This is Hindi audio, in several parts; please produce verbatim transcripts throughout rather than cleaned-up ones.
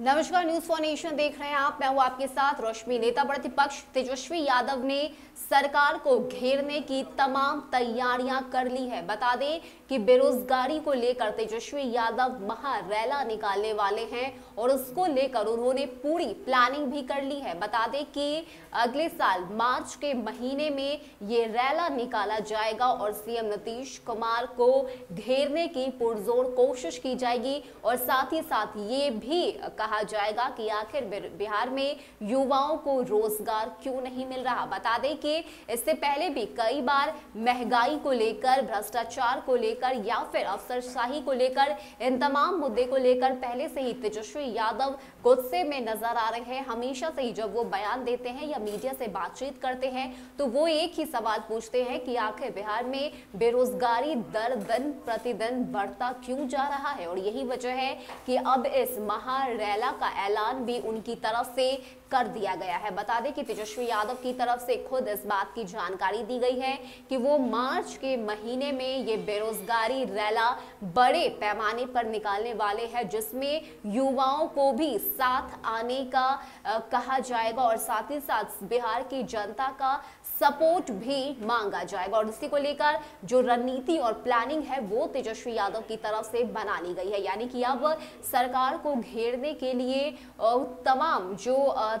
नमस्कार, न्यूज़ फोर नेशन देख रहे हैं आप। मैं हूं आपके साथ रोशनी। नेता प्रतिपक्ष तेजस्वी यादव ने सरकार को घेरने की तमाम तैयारियां कर ली है। बता दें कि बेरोजगारी को लेकर तेजस्वी यादव महारैला निकालने वाले हैं और उसको लेकर उन्होंने पूरी प्लानिंग भी कर ली है। बता दें कि अगले साल मार्च के महीने में ये रैला निकाला जाएगा और सीएम नीतीश कुमार को घेरने की पुरजोर कोशिश की जाएगी और साथ ही साथ ये भी कहा जाएगा कि आखिर बिहार में युवाओं को रोजगार क्यों नहीं मिल रहा। बता दें कि इससे पहले भी कई बार महंगाई को लेकर, भ्रष्टाचार को लेकर या फिर अफसरशाही को लेकर, इन तमाम मुद्दे को लेकर पहले से ही तेजस्वी यादव गुस्से में नजर आ रहे हैं। हमेशा से ही जब वो बयान देते हैं या मीडिया से बातचीत करते हैं तो वो एक ही सवाल पूछते हैं कि आखिर बिहार में बेरोजगारी दर दिन प्रतिदिन बढ़ता क्यों जा रहा है। और यही वजह है कि अब इस महारैला का ऐलान भी उनकी तरफ से कर दिया गया है। बता दें कि तेजस्वी यादव की तरफ से खुद इस बात की जानकारी दी गई है कि वो मार्च के महीने में ये बेरोजगारी रैला बड़े पैमाने पर निकालने वाले हैं, जिसमें युवाओं को भी साथ आने का आ, कहा जाएगा और साथ ही साथ बिहार की जनता का सपोर्ट भी मांगा जाएगा। और इसी को लेकर जो रणनीति और प्लानिंग है वो तेजस्वी यादव की तरफ से बना ली गई है। यानी कि अब सरकार को घेरने के लिए तमाम जो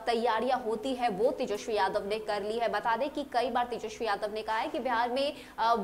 तैयारियां होती है वो तेजस्वी यादव ने कर ली है। बता दें कि कई बार तेजस्वी यादव ने कहा है कि बिहार में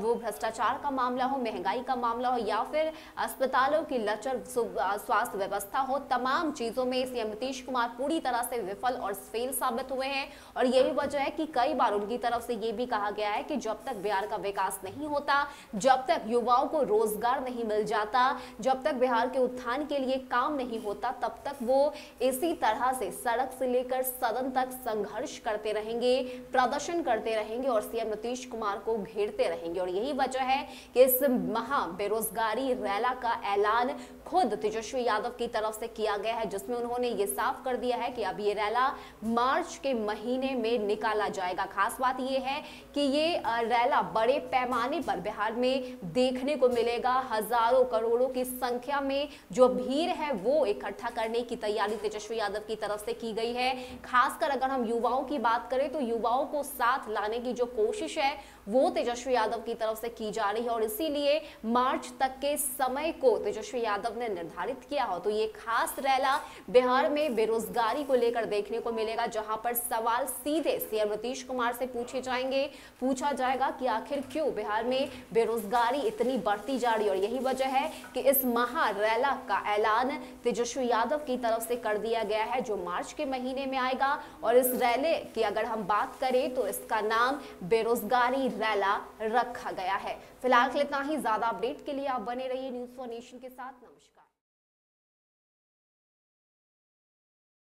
वो भ्रष्टाचार का मामला हो, महंगाई का मामला हो या फिर अस्पतालों की लचर स्वास्थ्य व्यवस्था हो, तमाम चीजों में सीएम नीतीश कुमार पूरी तरह से विफल और फेल साबित हुए हैं। और यही वजह है कि कई बार उनकी तरफ से ये भी कहा गया है कि जब तक बिहार का विकास नहीं होता, जब तक युवाओं को रोजगार नहीं मिल जाता, जब तक बिहार के उत्थान के लिए काम नहीं होता, तब तक वो इसी तरह से सड़क से लेकर सदन तक संघर्ष करते रहेंगे, प्रदर्शन करते रहेंगे और सीएम नीतीश कुमार को घेरते रहेंगे। और यही वजह है कि इस महा बेरोजगारी रैला का ऐलान खुद तेजस्वी यादव की तरफ से किया गया है, जिसमें उन्होंने ये साफ कर दिया है कि अब ये रैला मार्च के महीने में निकाला जाएगा। खास बात ये है कि ये रैला बड़े पैमाने पर बिहार में देखने को मिलेगा। हजारों करोड़ों की संख्या में जो भीड़ है वो इकट्ठा करने की तैयारी तेजस्वी यादव की तरफ से की गई है। खासकर अगर हम युवाओं की बात करें तो युवाओं को साथ लाने की जो कोशिश है वो तेजस्वी यादव की तरफ से की जा रही है और इसीलिए मार्च तक के समय को तेजस्वी यादव ने निर्धारित किया हो तो ये खास रैला बिहार में बेरोजगारी को लेकर देखने को मिलेगा, जहां पर सवाल सीधे सीएम नीतीश कुमार से पूछे जाएंगे पूछा जाएगा कि आखिर क्यों बिहार में बेरोजगारी इतनी बढ़ती जा रही है। और यही वजह है कि इस महारैला का ऐलान तेजस्वी यादव की तरफ से कर दिया गया है, जो मार्च के महीने में आएगा। और इस रैले की अगर हम बात करें तो इसका नाम बेरोजगारी रैला रखा गया है। फिलहाल इतना ही। ज्यादा अपडेट के लिए आप बने रहिए न्यूज़ फोर नेशन के साथ। नमस्कार।